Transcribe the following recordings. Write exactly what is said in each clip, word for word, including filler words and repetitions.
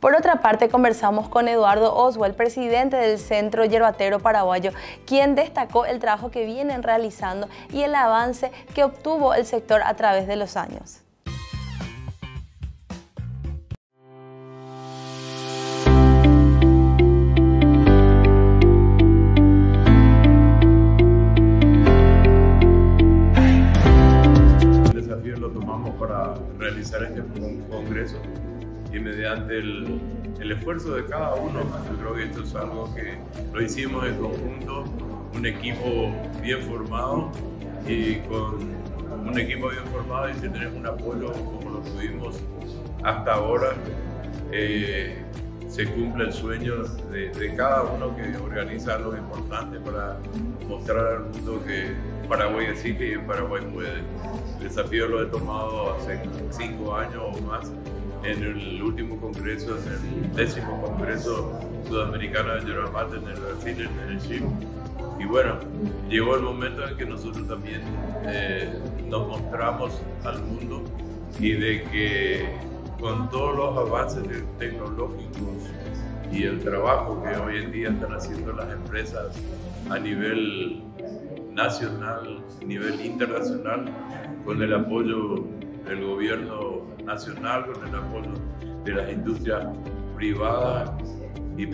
Por otra parte, conversamos con Eduardo Oswald, presidente del Centro Yerbatero Paraguayo, quien destacó el trabajo que vienen realizando y el avance que obtuvo el sector a través de los años. El desafío lo tomamos para realizar este congreso. Y mediante el, el esfuerzo de cada uno, yo creo que esto es algo que lo hicimos en conjunto, un equipo bien formado y con un equipo bien formado y si tenemos un apoyo como lo tuvimos hasta ahora, eh, se cumple el sueño de, de cada uno que organiza lo importante para mostrar al mundo que Paraguay existe y en Paraguay puede. El desafío lo he tomado hace cinco años o más. En el último congreso, en el décimo congreso sudamericano de Yerba Mate en el Brasil, en el Chile. Y bueno, llegó el momento en que nosotros también eh, nos mostramos al mundo y de que con todos los avances tecnológicos y el trabajo que hoy en día están haciendo las empresas a nivel nacional, a nivel internacional, con el apoyo del gobierno nacional, con el apoyo de las industrias privadas y,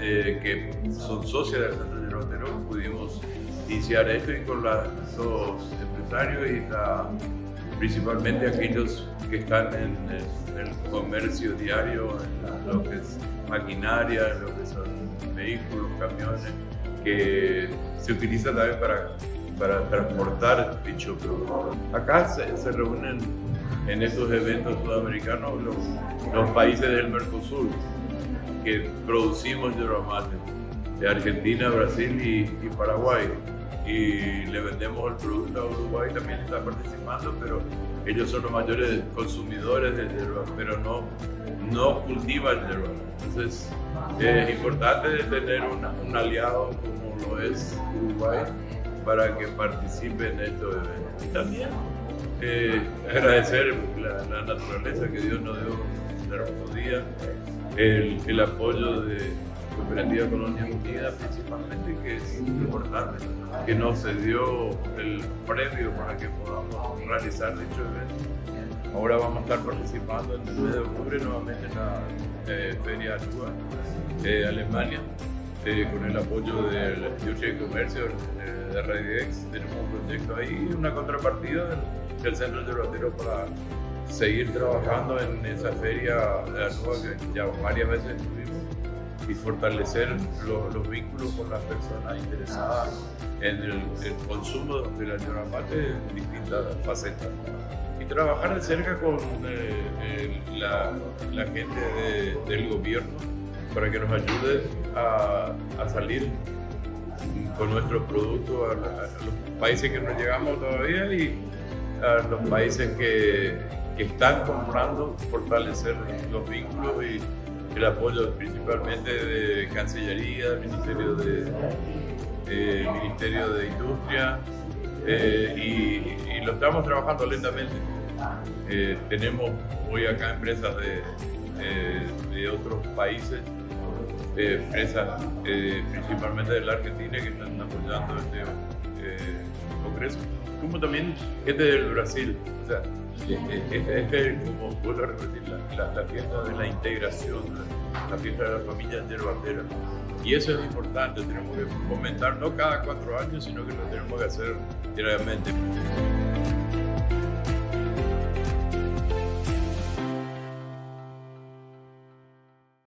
eh, que son socias del Centro Yerbatero, pudimos iniciar esto y con la, los empresarios y la, principalmente aquellos que están en, en el comercio diario, en lo que es maquinaria, en lo que son vehículos, camiones, que se utiliza también para, para transportar dicho producto. Acá se, se reúnen en estos eventos sudamericanos los, los países del Mercosur que producimos yerba mate, de Argentina, Brasil y, y Paraguay, y le vendemos el producto a Uruguay, también está participando, pero ellos son los mayores consumidores de yerba, pero no, no cultivan yerba. Entonces es importante tener una, un aliado como lo es Uruguay para que participe en estos eventos. Y también Eh, agradecer la, la naturaleza que Dios nos dio un hermoso día, el, el apoyo de la cooperativa Colonia Unida principalmente, que es importante, que nos dio el previo para que podamos realizar dicho evento. Ahora vamos a estar participando en el mes de octubre nuevamente en la eh, Feria Arúa de eh, Alemania. Eh, con el apoyo del Instituto de Comercio eh, de RadioX, tenemos un proyecto ahí y una contrapartida del, del Centro Yerbatero para seguir trabajando en esa feria de Arúa que ya varias veces estuvimos y fortalecer lo, los vínculos con las personas interesadas en el, el consumo de la yerba mate en distintas facetas y trabajar de cerca con eh, el, la, la gente de, del gobierno para que nos ayude a, a salir con nuestros productos a, a, a los países que no llegamos todavía y a los países que, que están comprando, fortalecer los vínculos y el apoyo principalmente de Cancillería, Ministerio de, eh, Ministerio de Industria eh, y, y lo estamos trabajando lentamente. Eh, tenemos hoy acá empresas de, eh, de otros países. Eh, empresas eh, principalmente de la Argentina que están apoyando este eh, congreso, como también gente del Brasil. O sea, es, es como vuelvo a repetir, la, la, la fiesta de la integración, la, la fiesta de la familia yerbatera. Y eso es importante, tenemos que fomentar no cada cuatro años, sino que lo tenemos que hacer diariamente.